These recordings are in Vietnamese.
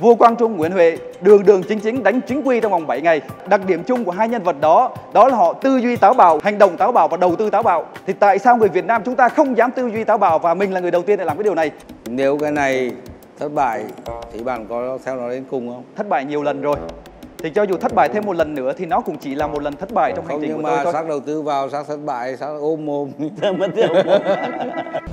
Vua Quang Trung Nguyễn Huệ đường chính đánh chính quy trong vòng 7 ngày. Đặc điểm chung của hai nhân vật đó là họ tư duy táo bạo, hành động táo bạo và đầu tư táo bạo. Thì tại sao người Việt Nam chúng ta không dám tư duy táo bạo, và mình là người đầu tiên để làm cái điều này? Nếu cái này thất bại thì bạn có theo nó đến cùng không? Thất bại nhiều lần rồi, thì cho dù thất bại thêm một lần nữa thì nó cũng chỉ là một lần thất bại trong hành trình của tôi thôi. Nhưng mà Shark đầu tư vào, Shark thất bại, Shark ôm mồm.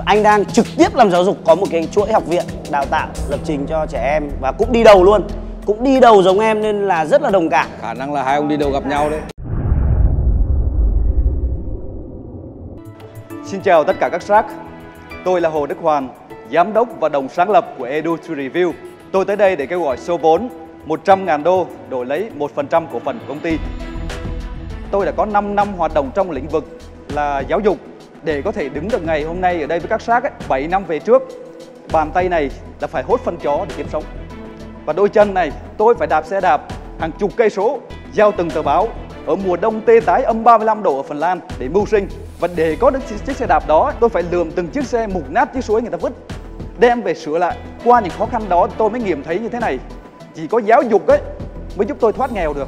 Anh đang trực tiếp làm giáo dục, có một cái chuỗi học viện đào tạo lập trình cho trẻ em và cũng đi đầu luôn, cũng đi đầu giống em nên là rất là đồng cảm. Khả năng là hai ông đi đầu gặp nhau đấy. Xin chào tất cả các Shark, tôi là Hồ Đức Hoàn, giám đốc và đồng sáng lập của Edu2Review. Tôi tới đây để kêu gọi số vốn 100.000 đô đổi lấy 1% cổ phần của công ty. Tôi đã có 5 năm hoạt động trong lĩnh vực là giáo dục. Để có thể đứng được ngày hôm nay ở đây với các Shark ấy, 7 năm về trước, bàn tay này là phải hốt phân chó để kiếm sống. Và đôi chân này tôi phải đạp xe đạp hàng chục cây số, giao từng tờ báo ở mùa đông tê tái âm 35 độ ở Phần Lan để mưu sinh. Và để có được chiếc xe đạp đó, tôi phải lượm từng chiếc xe mục nát dưới suối người ta vứt, đem về sửa lại. Qua những khó khăn đó tôi mới nghiệm thấy như thế này: chỉ có giáo dục ấy mới giúp tôi thoát nghèo được.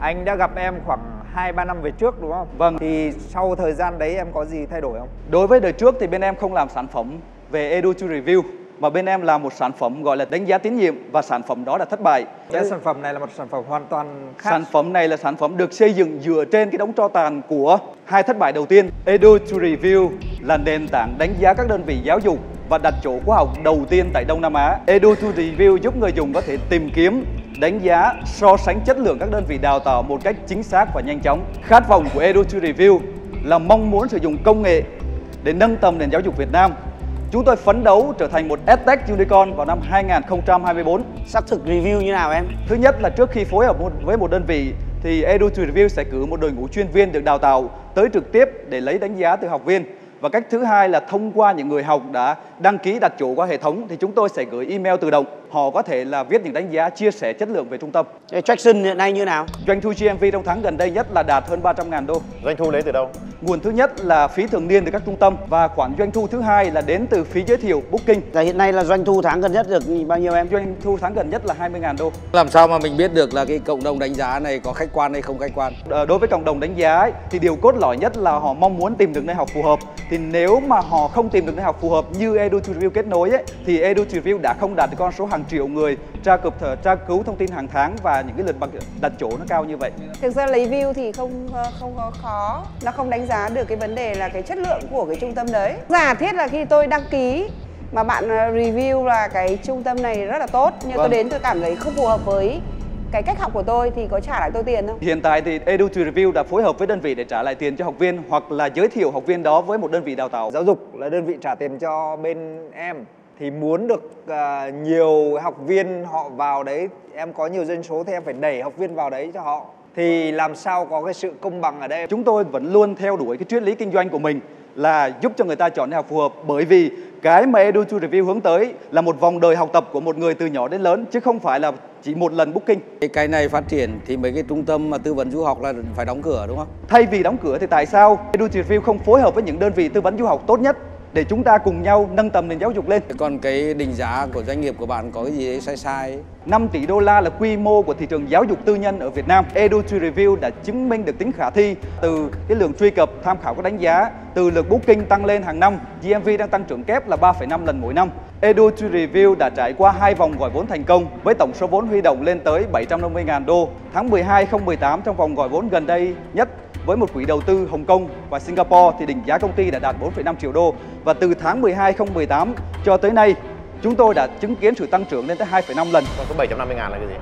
Anh đã gặp em khoảng 2-3 năm về trước đúng không? Vâng. Thì sau thời gian đấy em có gì thay đổi không? Đối với đời trước thì bên em không làm sản phẩm về Edu2Review, mà bên em làm một sản phẩm gọi là đánh giá tín nhiệm, và sản phẩm đó là thất bại. Cái sản phẩm này là một sản phẩm hoàn toàn khác. Sản phẩm này là sản phẩm được xây dựng dựa trên cái đống tro tàn của hai thất bại đầu tiên. Edu2Review là nền tảng đánh giá các đơn vị giáo dục và đặt chỗ khoa học đầu tiên tại Đông Nam Á. Edu2Review giúp người dùng có thể tìm kiếm, đánh giá, so sánh chất lượng các đơn vị đào tạo một cách chính xác và nhanh chóng. Khát vọng của Edu2Review là mong muốn sử dụng công nghệ để nâng tầm nền giáo dục Việt Nam. Chúng tôi phấn đấu trở thành một EdTech Unicorn vào năm 2024. Xác thực review như nào em? Thứ nhất là trước khi phối hợp với một đơn vị thì Edu2Review sẽ cử một đội ngũ chuyên viên được đào tạo tới trực tiếp để lấy đánh giá từ học viên. Và cách thứ hai là thông qua những người học đã đăng ký đặt chỗ qua hệ thống thì chúng tôi sẽ gửi email tự động. Họ có thể là viết những đánh giá, chia sẻ chất lượng về trung tâm. Traction hiện nay như nào? Doanh thu GMV trong tháng gần đây nhất là đạt hơn 300.000 đô. Doanh thu lấy từ đâu? Nguồn thứ nhất là phí thường niên từ các trung tâm, và khoản doanh thu thứ hai là đến từ phí giới thiệu booking. Và hiện nay là doanh thu tháng gần nhất được bao nhiêu em? Doanh thu tháng gần nhất là 20.000 đô. Làm sao mà mình biết được là cái cộng đồng đánh giá này có khách quan hay không khách quan? Đối với cộng đồng đánh giá ấy, thì điều cốt lõi nhất là họ mong muốn tìm được nơi học phù hợp. Thì nếu mà họ không tìm được nơi học phù hợp như Edu2Review kết nối ấy, thì Edu2Review đã không đạt được con số hàng triệu người tra cứu thông tin hàng tháng và những cái lượt đặt chỗ nó cao như vậy. Thực ra lấy view thì không có khó, nó không đánh giá được cái vấn đề là cái chất lượng của cái trung tâm đấy. Giả thiết là khi tôi đăng ký mà bạn review là cái trung tâm này rất là tốt, nhưng tôi đến tôi cảm thấy không phù hợp với cái cách học của tôi thì có trả lại tôi tiền không? Hiện tại thì Edu2Review đã phối hợp với đơn vị để trả lại tiền cho học viên, hoặc là giới thiệu học viên đó với một đơn vị đào tạo. Giáo dục là đơn vị trả tiền cho bên em, thì muốn được nhiều học viên họ vào đấy, em có nhiều dân số thì em phải đẩy học viên vào đấy cho họ. Thì làm sao có cái sự công bằng ở đây? Chúng tôi vẫn luôn theo đuổi cái triết lý kinh doanh của mình là giúp cho người ta chọn học phù hợp, bởi vì cái mà Edu2Review hướng tới là một vòng đời học tập của một người từ nhỏ đến lớn, chứ không phải là chỉ một lần booking. Cái này phát triển thì mấy cái trung tâm mà tư vấn du học là phải đóng cửa đúng không? Thay vì đóng cửa thì tại sao Edu2Review không phối hợp với những đơn vị tư vấn du học tốt nhất để chúng ta cùng nhau nâng tầm nền giáo dục lên? Còn cái định giá của doanh nghiệp của bạn có cái gì đấy sai? 5 tỷ đô la là quy mô của thị trường giáo dục tư nhân ở Việt Nam. Edu2Review đã chứng minh được tính khả thi từ cái lượng truy cập, tham khảo các đánh giá, từ lượt booking tăng lên hàng năm. GMV đang tăng trưởng kép là 3,5 lần mỗi năm. Edu2Review đã trải qua 2 vòng gọi vốn thành công với tổng số vốn huy động lên tới 750.000 đô. Tháng 12 2018 trong vòng gọi vốn gần đây nhất với một quỹ đầu tư Hồng Kông và Singapore thì định giá công ty đã đạt 4,5 triệu đô. Và từ tháng 12 2018 cho tới nay, chúng tôi đã chứng kiến sự tăng trưởng lên tới 2,5 lần. Còn số 750.000 là cái gì?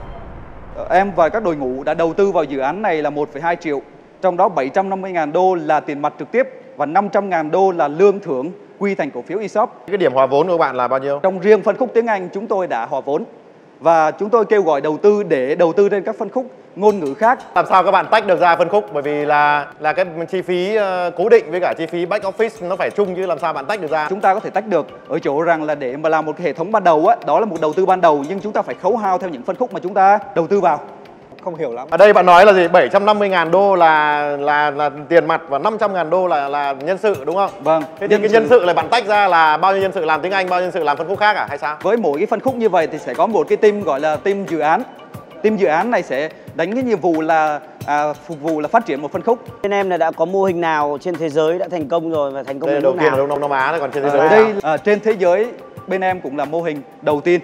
Em và các đội ngũ đã đầu tư vào dự án này là 1,2 triệu. Trong đó 750.000 đô là tiền mặt trực tiếp và 500.000 đô là lương thưởng quy thành cổ phiếu ESOP. Cái điểm hòa vốn của các bạn là bao nhiêu? Trong riêng phân khúc tiếng Anh chúng tôi đã hòa vốn. Và chúng tôi kêu gọi đầu tư để đầu tư trên các phân khúc ngôn ngữ khác. Làm sao các bạn tách được ra phân khúc? Bởi vì là cái chi phí cố định với cả chi phí back office nó phải chung, chứ làm sao bạn tách được ra? Chúng ta có thể tách được ở chỗ rằng là để mà làm một hệ thống ban đầu á, đó là một đầu tư ban đầu, nhưng chúng ta phải khấu hao theo những phân khúc mà chúng ta đầu tư vào. không hiểu lắm. Ở đây bạn nói là gì? 750.000 đô là tiền mặt và 500.000 đô là nhân sự đúng không? Vâng. Thế thì cái nhân sự là bạn tách ra là bao nhiêu nhân sự làm tiếng Anh, bao nhiêu nhân sự làm phân khúc khác à hay sao? Với mỗi cái phân khúc như vậy thì sẽ có một cái team gọi là team dự án. Team dự án này sẽ đánh cái nhiệm vụ là phục vụ là phát triển một phân khúc. Bên em là đã có mô hình nào trên thế giới đã thành công rồi và thành công đến lúc nào? Đây là đầu tiên ở Đông Nam Á, còn trên thế giới đây trên thế giới bên em cũng là mô hình đầu tiên.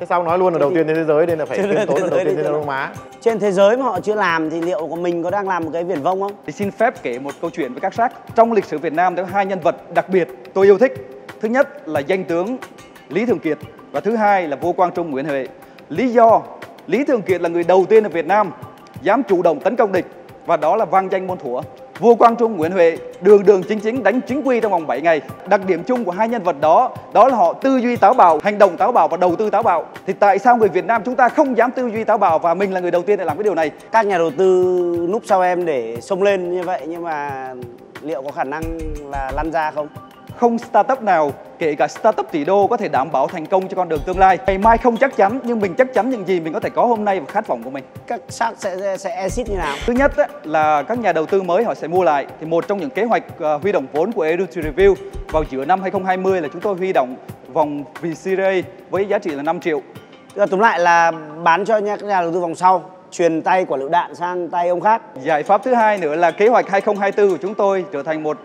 Thế sao nói luôn là đầu tiên trên thế giới nên là phải tuyên tố là đầu tiên trên Đông Nam Á. Trên thế giới mà họ chưa làm thì liệu của mình có đang làm một cái viển vông không? Thì xin phép kể một câu chuyện với các Shark. Trong lịch sử Việt Nam có hai nhân vật đặc biệt tôi yêu thích. Thứ nhất là danh tướng Lý Thường Kiệt và thứ hai là Vua Quang Trung Nguyễn Huệ. Lý do Lý Thường Kiệt là người đầu tiên ở Việt Nam dám chủ động tấn công địch và đó là vang danh môn thủa. Vua Quang Trung Nguyễn Huệ đường chính đánh chính quy trong vòng 7 ngày. Đặc điểm chung của hai nhân vật đó là họ tư duy táo bạo, hành động táo bạo và đầu tư táo bạo. Thì tại sao người Việt Nam chúng ta không dám tư duy táo bạo và mình là người đầu tiên để làm cái điều này? Các nhà đầu tư núp sau em để xông lên như vậy nhưng mà liệu có khả năng là lăn ra không? Không startup nào, kể cả startup tỷ đô có thể đảm bảo thành công cho con đường tương lai. Ngày mai không chắc chắn nhưng mình chắc chắn những gì mình có thể có hôm nay và khát vọng của mình. Các Shark sẽ exit như nào? Thứ nhất là các nhà đầu tư mới họ sẽ mua lại. Thì một trong những kế hoạch huy động vốn của Edu2Review vào giữa năm 2020 là chúng tôi huy động vòng VC với giá trị là 5 triệu. Tóm lại là bán cho các nhà đầu tư vòng sau, truyền tay quả lựu đạn sang tay ông khác. Giải pháp thứ hai nữa là kế hoạch 2024 của chúng tôi trở thành một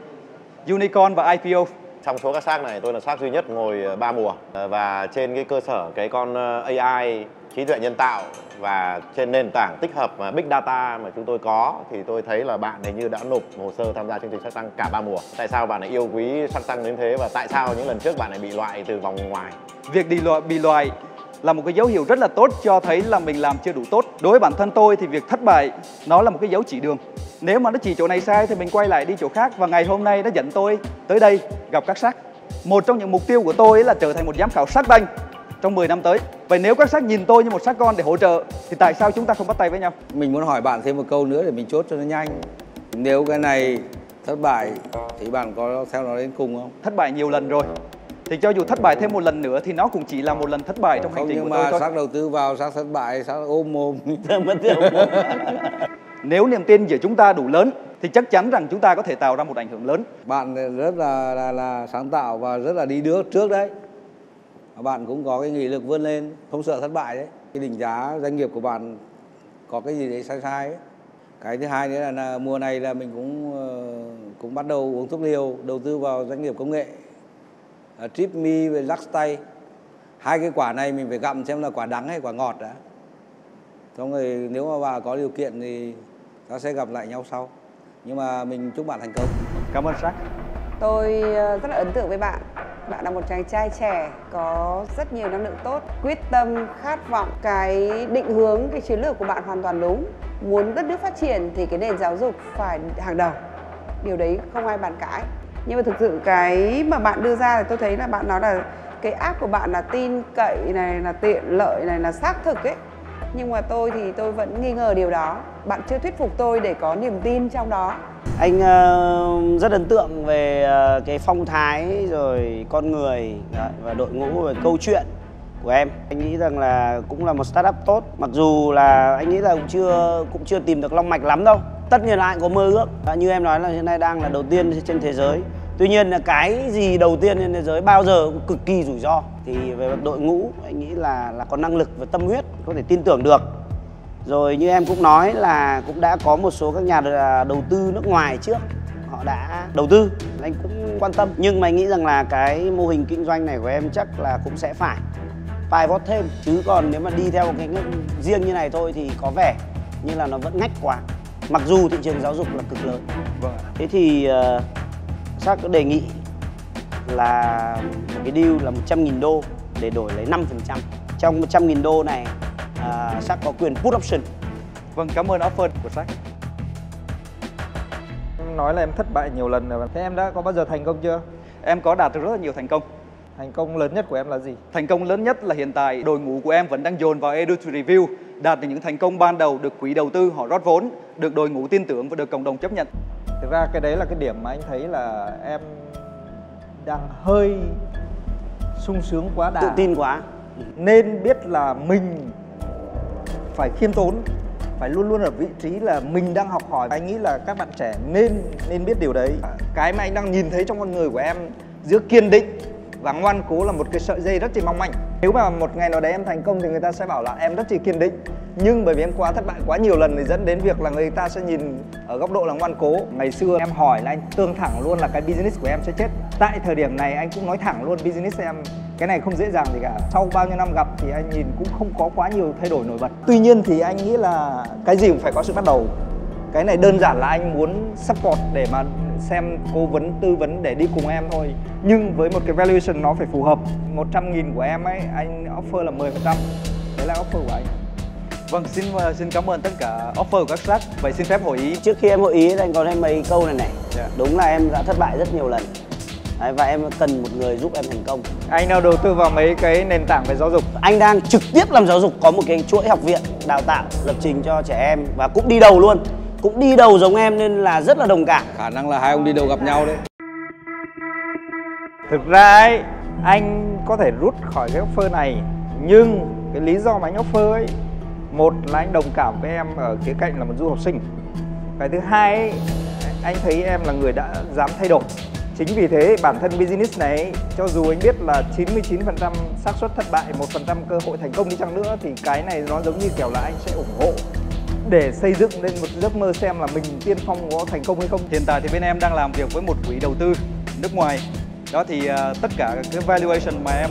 Unicorn và IPO. Trong số các Shark này tôi là Shark duy nhất ngồi 3 mùa và trên cái cơ sở cái con AI trí tuệ nhân tạo và trên nền tảng tích hợp mà Big Data mà chúng tôi có thì tôi thấy là bạn hình như đã nộp hồ sơ tham gia chương trình Shark Tank cả 3 mùa. Tại sao bạn lại yêu quý Shark Tank đến thế và tại sao những lần trước bạn lại bị loại từ vòng ngoài? Việc bị loại là một cái dấu hiệu rất là tốt cho thấy là mình làm chưa đủ tốt. Đối với bản thân tôi thì việc thất bại nó là một cái dấu chỉ đường. Nếu mà nó chỉ chỗ này sai thì mình quay lại đi chỗ khác và ngày hôm nay đã dẫn tôi tới đây gặp các Shark. Một trong những mục tiêu của tôi là trở thành một giám khảo Shark Tank trong 10 năm tới. Vậy nếu các Shark nhìn tôi như một Shark con để hỗ trợ thì tại sao chúng ta không bắt tay với nhau? Mình muốn hỏi bạn thêm một câu nữa để mình chốt cho nó nhanh. Nếu cái này thất bại thì bạn có theo nó đến cùng không? Thất bại nhiều lần rồi. Thì cho dù thất bại thêm một lần nữa thì nó cũng chỉ là một lần thất bại trong hành trình của tôi thôi. Nhưng mà Shark đầu tư vào, Shark thất bại, Shark ôm mồm. Nếu niềm tin giữa chúng ta đủ lớn thì chắc chắn rằng chúng ta có thể tạo ra một ảnh hưởng lớn. Bạn rất là sáng tạo và rất là đi trước đấy. Bạn cũng có cái nghị lực vươn lên, không sợ thất bại đấy. Cái định giá doanh nghiệp của bạn có cái gì đấy sai ấy. Cái thứ hai nữa là mùa này là mình cũng bắt đầu uống thuốc liều, đầu tư vào doanh nghiệp công nghệ. Tripme với Luxstay, hai cái quả này mình phải gặm xem là quả đắng hay quả ngọt đã. Xong rồi nếu mà bà có điều kiện thì ta sẽ gặp lại nhau sau. Nhưng mà mình chúc bạn thành công. Cảm ơn Shark. Tôi rất là ấn tượng với bạn. Bạn là một chàng trai trẻ, có rất nhiều năng lượng tốt, quyết tâm, khát vọng. Cái định hướng, cái chiến lược của bạn hoàn toàn đúng. Muốn đất nước phát triển thì cái nền giáo dục phải hàng đầu. Điều đấy không ai bàn cãi. Nhưng mà thực sự cái mà bạn đưa ra thì tôi thấy là bạn nói là cái app của bạn là tin cậy này, là tiện lợi này, là xác thực ấy. Nhưng mà tôi thì tôi vẫn nghi ngờ điều đó. Bạn chưa thuyết phục tôi để có niềm tin trong đó. Anh rất ấn tượng về cái phong thái rồi con người và đội ngũ và câu chuyện của em. Anh nghĩ rằng là cũng là một startup tốt. Mặc dù là anh nghĩ là cũng chưa tìm được long mạch lắm đâu. Tất nhiên là anh có mơ ước. Như em nói là hiện nay đang là đầu tiên trên thế giới. Tuy nhiên là cái gì đầu tiên trên thế giới bao giờ cũng cực kỳ rủi ro. Thì về đội ngũ anh nghĩ là có năng lực và tâm huyết, có thể tin tưởng được. Rồi như em cũng nói là cũng đã có một số các nhà đầu tư nước ngoài trước, họ đã đầu tư, anh cũng quan tâm. Nhưng mà anh nghĩ rằng là cái mô hình kinh doanh này của em chắc là cũng sẽ phải pivot thêm. Chứ còn nếu mà đi theo cái riêng như này thôi thì có vẻ như là nó vẫn ngách quá. Mặc dù thị trường giáo dục là cực lớn. Thế thì Shark có đề nghị là một cái deal là 100.000 đô để đổi lấy 5%. Trong 100.000 đô này Shark có quyền put option. Vâng, cảm ơn offer của Shark. Nói là em thất bại nhiều lần rồi. Thế em đã có bao giờ thành công chưa? Em có đạt được rất là nhiều thành công. Thành công lớn nhất của em là gì? Thành công lớn nhất là hiện tại đội ngũ của em vẫn đang dồn vào Edu2Review, đạt được những thành công ban đầu, được quỹ đầu tư họ rót vốn, được đội ngũ tin tưởng và được cộng đồng chấp nhận. Thực ra cái đấy là cái điểm mà anh thấy là em đang hơi sung sướng quá đà. Tự tin quá. Nên biết là mình phải khiêm tốn, phải luôn luôn ở vị trí là mình đang học hỏi. Anh nghĩ là các bạn trẻ nên biết điều đấy. Cái mà anh đang nhìn thấy trong con người của em giữa kiên định và ngoan cố là một cái sợi dây rất là mong manh. Nếu mà một ngày nào đấy em thành công thì người ta sẽ bảo là em rất là kiên định, nhưng bởi vì em quá thất bại quá nhiều lần thì dẫn đến việc là người ta sẽ nhìn ở góc độ là ngoan cố. Ngày xưa em hỏi là anh tương thẳng luôn là cái business của em sẽ chết. Tại thời điểm này anh cũng nói thẳng luôn business em cái này không dễ dàng gì cả. Sau bao nhiêu năm gặp thì anh nhìn cũng không có quá nhiều thay đổi nổi bật. Tuy nhiên thì anh nghĩ là cái gì cũng phải có sự bắt đầu. Cái này đơn giản là anh muốn support để mà xem cố vấn tư vấn để đi cùng em thôi, nhưng với một cái valuation nó phải phù hợp. 100.000 của em ấy anh offer là 10%, đấy là offer của anh. Vâng, xin cảm ơn tất cả offer của các Shark. Vậy xin phép hội ý. Trước khi em hội ý anh còn thêm mấy câu này. Yeah. Đúng là em đã thất bại rất nhiều lần. Đấy, và em cần một người giúp em thành công. Anh nào đầu tư vào mấy cái nền tảng về giáo dục? Anh đang trực tiếp làm giáo dục, có một cái chuỗi học viện đào tạo lập trình cho trẻ em và cũng đi đầu luôn. Cũng đi đầu giống em nên là rất là đồng cảm. Khả năng là hai ông đi đầu gặp nhau đấy. Thực ra ấy, anh có thể rút khỏi cái offer này, nhưng cái lý do mà anh offer ấy, một là anh đồng cảm với em ở khía cạnh là một du học sinh. Cái thứ hai ấy, anh thấy em là người đã dám thay đổi. Chính vì thế bản thân business này, cho dù anh biết là 99% xác suất thất bại, 1% cơ hội thành công đi chăng nữa, thì cái này nó giống như kiểu là anh sẽ ủng hộ để xây dựng lên một giấc mơ xem là mình tiên phong có thành công hay không. Hiện tại thì bên em đang làm việc với một quỹ đầu tư nước ngoài. Đó thì tất cả cái valuation mà em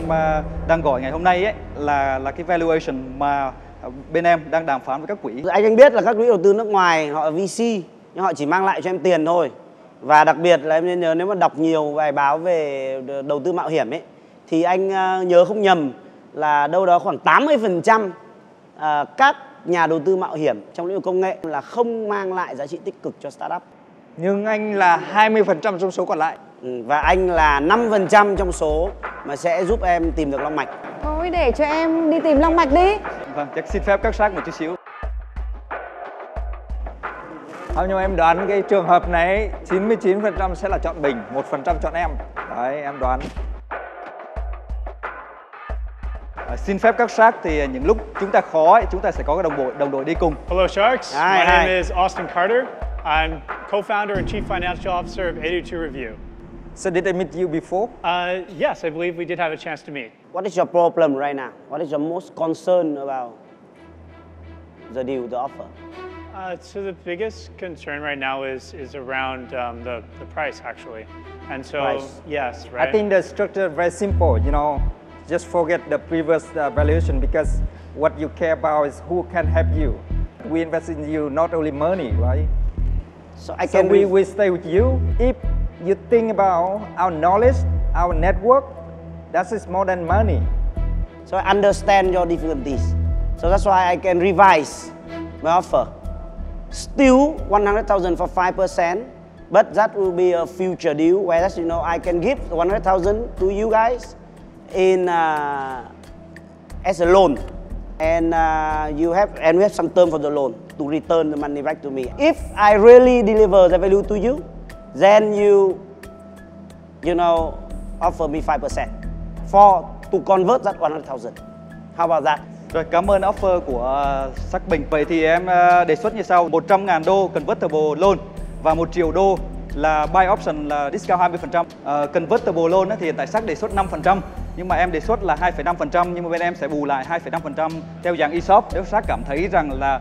đang gọi ngày hôm nay ấy là cái valuation mà bên em đang đàm phán với các quỹ. Anh biết là các quỹ đầu tư nước ngoài họ VC, nhưng họ chỉ mang lại cho em tiền thôi. Và đặc biệt là em nên nhớ, nếu mà đọc nhiều bài báo về đầu tư mạo hiểm ấy, thì anh nhớ không nhầm là đâu đó khoảng 80% các nhà đầu tư mạo hiểm trong lĩnh vực công nghệ là không mang lại giá trị tích cực cho startup. Nhưng anh là 20% trong số còn lại. Và anh là 5% trong số mà sẽ giúp em tìm được long mạch. Thôi để cho em đi tìm long mạch đi. Vâng, chắc xin phép các Shark một chút xíu. Không, nhưng em đoán cái trường hợp này 99% sẽ là chọn Bình, 1% chọn em. Đấy, em đoán. Xin phép các Shark thì những lúc chúng ta khó ấy, chúng ta sẽ có cái đồng đội đi cùng. Hello Sharks, my name is Austin Carter. I'm co-founder and chief financial officer of Edu2Review. So did I meet you before? Yes, I believe we did have a chance to meet. What is your problem right now? What is your most concern about the deal, the offer? So the biggest concern right now is around the price actually. And so, price. Yes, right? I think the structure is very simple, you know. Just forget the previous valuation, because what you care about is who can help you. We invest in you not only money, right? So I can. So we stay with you. If you think about our knowledge, our network, that is more than money. So I understand your difficulties. So that's why I can revise my offer. Still 100,000 for 5%, but that will be a future deal. Whereas, you know, I can give 100,000 to you guys in as a loan, and we have some term for the loan to return the money back to me. If I really deliver the value to you, then you know, offer me 5% for to convert that 100,000. How about that? Rồi, cảm ơn offer của Shark Bình. Vậy thì em đề xuất như sau: 100.000 đô convertible loan và 1 triệu đô là buy option, là discount 20%. Convertible loan thì hiện tại Shark đề xuất 5%, nhưng mà em đề xuất là 2,5%, nhưng mà bên em sẽ bù lại 2,5% theo dạng ESOP nếu Shark cảm thấy rằng là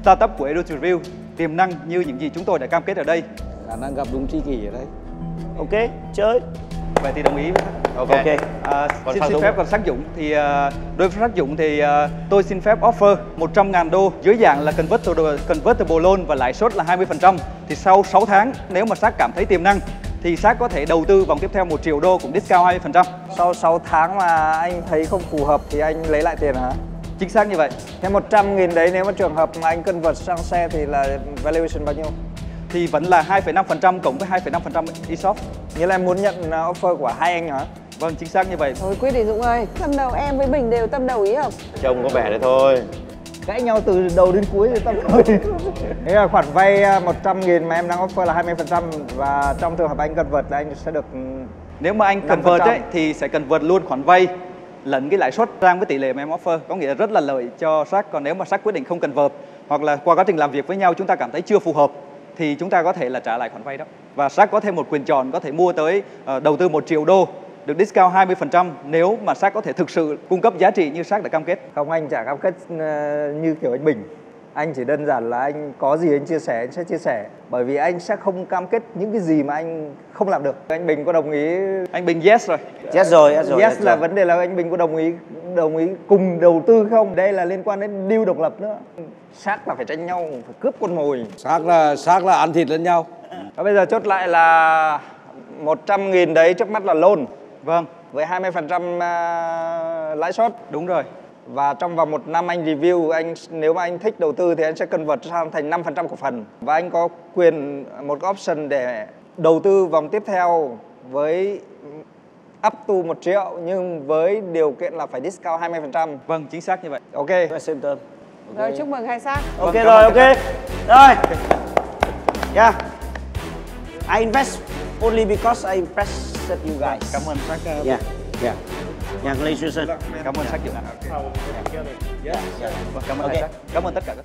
startup của Edu2Review tiềm năng như những gì chúng tôi đã cam kết ở đây. Khả năng gặp đúng tri kỷ ở đây. Ok, chơi. Vậy thì đồng ý với Shark. Ok. Xin phép còn Shark Dũng thì đối với Shark Dũng thì tôi xin phép offer 100.000 đô dưới dạng là convertible loan và lãi suất là 20%. Thì sau 6 tháng nếu mà Shark cảm thấy tiềm năng thì Shark có thể đầu tư vòng tiếp theo 1 triệu đô cũng discount 20%. Sau 6 tháng mà anh thấy không phù hợp thì anh lấy lại tiền hả? Chính xác như vậy. Thế 100.000 đấy nếu mà trường hợp mà anh convert sang share thì là valuation bao nhiêu? Thì vẫn là 2,5% cộng với 2,5% ESOP. Nghĩa là em muốn nhận offer của hai anh hả? Vâng, chính xác như vậy. Thôi quyết đi Dũng ơi, tâm đầu em với Bình đều tâm đầu ý không? Trông có vẻ đấy thôi. Cãi nhau từ đầu đến cuối thì tâm đầu ý. Thế là khoản vay 100.000 mà em đang offer là 20%. Và trong trường hợp anh convert là anh sẽ được... Nếu mà anh convert ấy, thì sẽ convert luôn khoản vay lệnh cái lãi suất ra một cái tỷ lệ mà em offer, có nghĩa là rất là lợi cho Shark. Còn nếu mà Shark quyết định không convert hoặc là qua quá trình làm việc với nhau chúng ta cảm thấy chưa phù hợp thì chúng ta có thể là trả lại khoản vay đó. Và Shark có thêm một quyền chọn, có thể mua tới đầu tư 1 triệu đô được discount 20% nếu mà Shark có thể thực sự cung cấp giá trị như Shark đã cam kết. Không, anh chả cam kết như kiểu anh Bình. Anh chỉ đơn giản là anh có gì anh chia sẻ, anh sẽ chia sẻ. Bởi vì anh sẽ không cam kết những cái gì mà anh không làm được. Anh Bình có đồng ý? Anh Bình yes rồi. Yes là vấn đề là anh Bình có đồng ý cùng đầu tư không? Đây là liên quan đến deal độc lập nữa. Shark là phải tranh nhau, phải cướp con mồi. Shark là ăn thịt lẫn nhau. Và bây giờ chốt lại là 100.000 đấy trước mắt là loan. Vâng, với 20% lãi suất. Đúng rồi. Và trong vòng 1 năm anh review, anh nếu mà anh thích đầu tư thì anh sẽ convert sang thành 5% cổ phần. Và anh có quyền một cái option để đầu tư vòng tiếp theo với up to 1 triệu nhưng với điều kiện là phải discount 20%. Vâng, chính xác như vậy. Ok. Rồi, chúc mừng hai Shark. Ok rồi, ok. Rồi. Yeah. I invest only because I impressed you guys. Cảm ơn Shark. Yeah. Yeah. Congratulations. Cảm ơn Shark nhiều. Cảm ơn Shark. Cảm ơn tất cả các